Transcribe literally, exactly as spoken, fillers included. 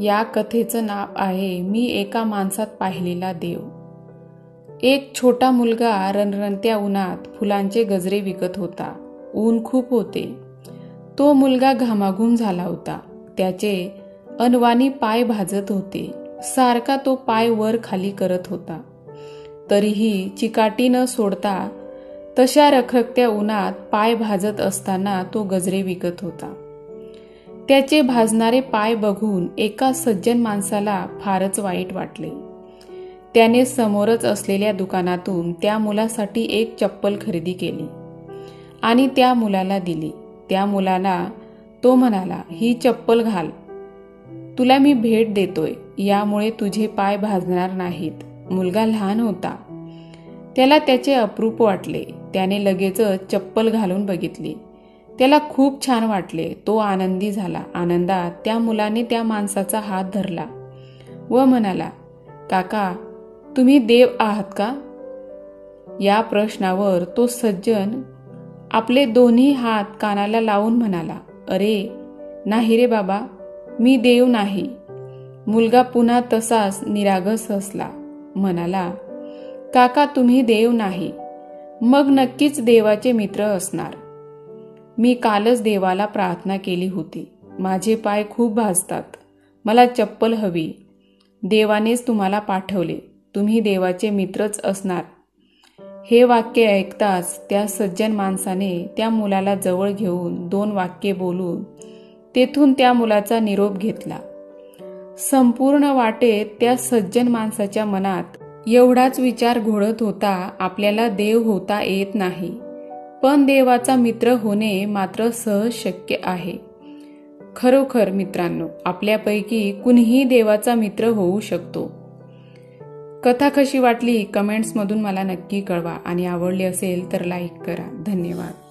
या कथेचं नाव आहे मी एका माणसात पाहिलेला देव। एक छोटा मुलगा रणरणत्या उन्हात फुलांचे गजरे विकत होता। ऊन खूप होते। तो मुलगा घामाघूम झाला होता। त्याचे अनवाणी पाय भाजत होते। सारखा तो पाय वर खाली करत होता। तरीही चिकाटी न सोडता तशा रखरखत्या उन्हात पाय भाजत असताना तो गजरे विकत होता। त्याचे भाजणारे पाय बघून एका सज्जन माणसाला फारच वाईट वाटले। त्याने समोरच असलेल्या दुकानातून त्या मुलासाठी एक चप्पल खरेदी केली आणि त्या मुलाला दिली। त्या मुलाला तो म्हणाला, ही चप्पल घाल, तुला मी भेट देतोय, यामुळे तुझे पाय भाजणार नाहीत। मुलगा लहान होता, त्याला त्याचे अप्रूप वाटले। त्याने लगेच चप्पल घालून बघितली। त्याला खूप छान वाटले। तो आनंदी झाला। आनंदात त्या मुलाने त्या माणसाचा हात धरला व म्हणाला, काका, तुम्ही देव आहात का? या प्रश्नावर तो सज्जन आपले दोन्ही हात कानाला लावून म्हणाला, अरे नाही रे बाबा, मी देव नाही। मुलगा पुन्हा तसाच निरागस हसला, म्हणाला, काका तुम्ही देव नाही, मग नक्कीच देवाचे मित्र असणार। मी कालच देवाला प्रार्थना केली होती, माझे पाय खूप भाजतात, मला चप्पल हवी, देवानेच तुम्हाला पाठवले, तुम्ही देवाचे मित्रच असणार। हे वाक्य ऐकताच त्या सज्जन माणसाने त्या मुलाला जवळ घेऊन दोन वाक्ये बोलून तेथून त्या मुलाचा निरोप घेतला। संपूर्ण वाटेत त्या सज्जन माणसाच्या मनात एवढाच विचार घोळत होता, आपल्याला देव होता येत नाही, पण देवाचा मित्र होणे मात्र सहज शक्य आहे। खरोखर मित्रांनो, आपल्यापैकी कुणीही देवाचा मित्र होऊ शकतो। कथा कशी वाटली कमेंट्समधून मला नक्की कळवा आणि आवडली असेल तर लाईक करा। धन्यवाद।